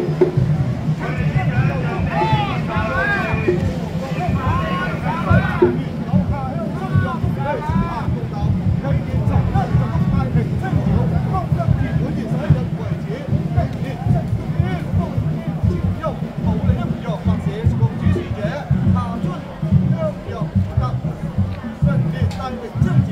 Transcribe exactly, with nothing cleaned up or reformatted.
政治